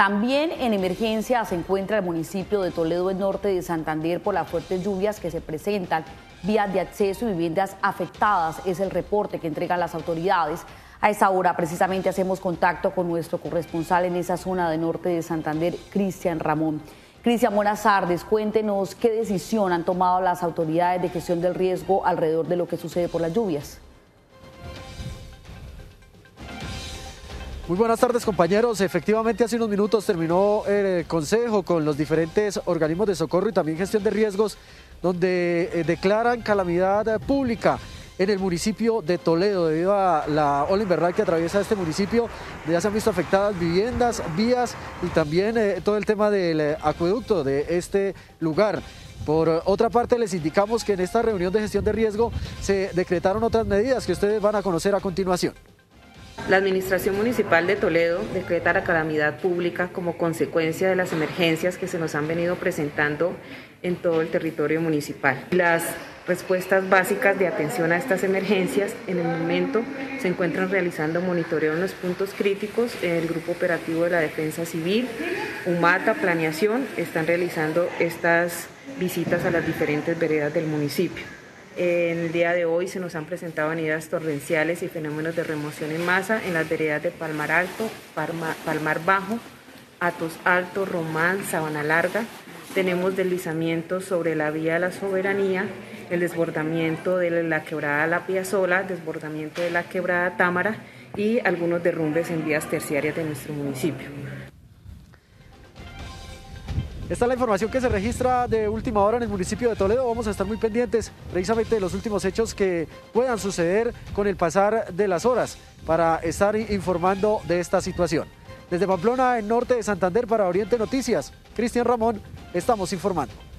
También en emergencia se encuentra el municipio de Toledo, el norte de Santander, por las fuertes lluvias que se presentan. Vías de acceso y viviendas afectadas es el reporte que entregan las autoridades. A esa hora precisamente hacemos contacto con nuestro corresponsal en esa zona del norte de Santander, Cristian Ramón. Cristian, buenas tardes. Cuéntenos qué decisión han tomado las autoridades de gestión del riesgo alrededor de lo que sucede por las lluvias. Muy buenas tardes, compañeros. Efectivamente, hace unos minutos terminó el consejo con los diferentes organismos de socorro y también gestión de riesgos, donde declaran calamidad pública en el municipio de Toledo debido a la ola invernal que atraviesa este municipio. Ya se han visto afectadas viviendas, vías y también todo el tema del acueducto de este lugar. Por otra parte, les indicamos que en esta reunión de gestión de riesgo se decretaron otras medidas que ustedes van a conocer a continuación. La Administración Municipal de Toledo decreta la calamidad pública como consecuencia de las emergencias que se nos han venido presentando en todo el territorio municipal. Las respuestas básicas de atención a estas emergencias en el momento se encuentran realizando monitoreo en los puntos críticos. El Grupo Operativo de la Defensa Civil, UMATA, Planeación, están realizando estas visitas a las diferentes veredas del municipio. En el día de hoy se nos han presentado venidas torrenciales y fenómenos de remoción en masa en las veredas de Palmar Alto, Palmar Bajo, Atos Alto, Román, Sabana Larga. Tenemos deslizamientos sobre la vía de la Soberanía, el desbordamiento de la quebrada La Piazola, desbordamiento de la quebrada Támara y algunos derrumbes en vías terciarias de nuestro municipio. Esta es la información que se registra de última hora en el municipio de Toledo. Vamos a estar muy pendientes precisamente de los últimos hechos que puedan suceder con el pasar de las horas para estar informando de esta situación. Desde Pamplona, en norte de Santander, para Oriente Noticias, Cristian Ramón, estamos informando.